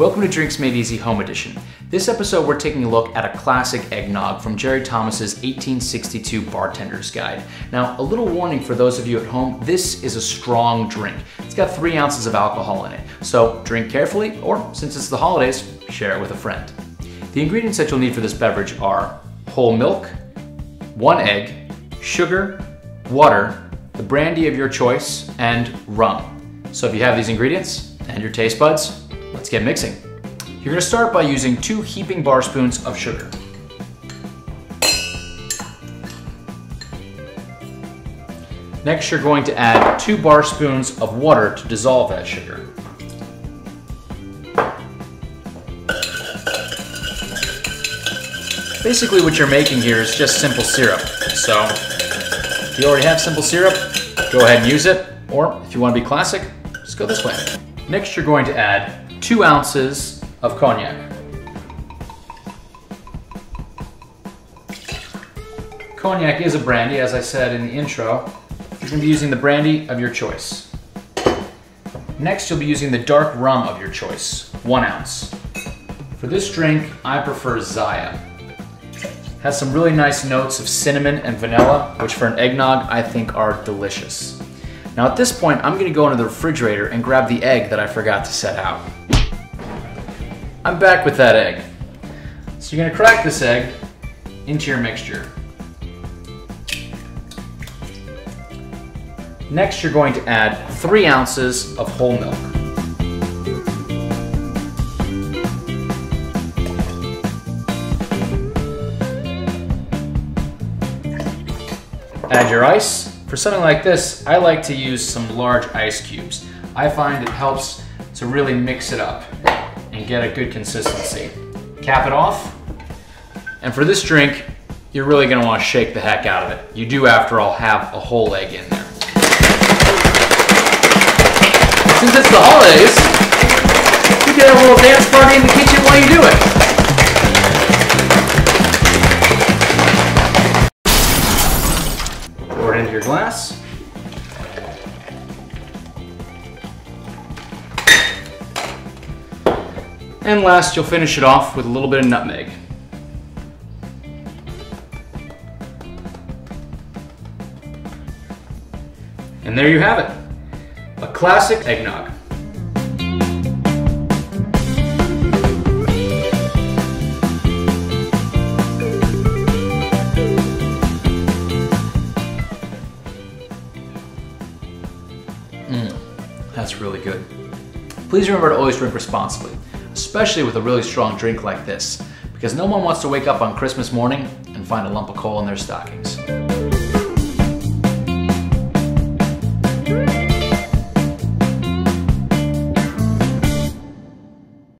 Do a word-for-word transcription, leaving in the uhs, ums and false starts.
Welcome to Drinks Made Easy Home Edition. This episode we're taking a look at a classic eggnog from Jerry Thomas's eighteen sixty-two Bartender's Guide. Now, a little warning for those of you at home, this is a strong drink. It's got three ounces of alcohol in it, so drink carefully, or since it's the holidays, share it with a friend. The ingredients that you'll need for this beverage are whole milk, one egg, sugar, water, the brandy of your choice, and rum. So if you have these ingredients and your taste buds, let's get mixing. You're gonna start by using two heaping bar spoons of sugar. Next, you're going to add two bar spoons of water to dissolve that sugar. Basically what you're making here is just simple syrup. So if you already have simple syrup, go ahead and use it. Or if you want to be classic, just go this way. Next, you're going to add two ounces of cognac. Cognac is a brandy, as I said in the intro. You're going to be using the brandy of your choice. Next, you'll be using the dark rum of your choice, one ounce. For this drink, I prefer Zaya. Has some really nice notes of cinnamon and vanilla, which for an eggnog, I think are delicious. Now at this point, I'm gonna go into the refrigerator and grab the egg that I forgot to set out. I'm back with that egg. So you're gonna crack this egg into your mixture. Next, you're going to add three ounces of whole milk. Add your ice. For something like this, I like to use some large ice cubes. I find it helps to really mix it up and get a good consistency. Cap it off, and for this drink, you're really gonna wanna shake the heck out of it. You do, after all, have a whole egg in there. Since it's the holidays, you can have a little dance party in the kitchen while you do it. Into your glass. And last, you'll finish it off with a little bit of nutmeg. And there you have it, a classic eggnog. Mm, that's really good. Please remember to always drink responsibly, especially with a really strong drink like this, because no one wants to wake up on Christmas morning and find a lump of coal in their stockings.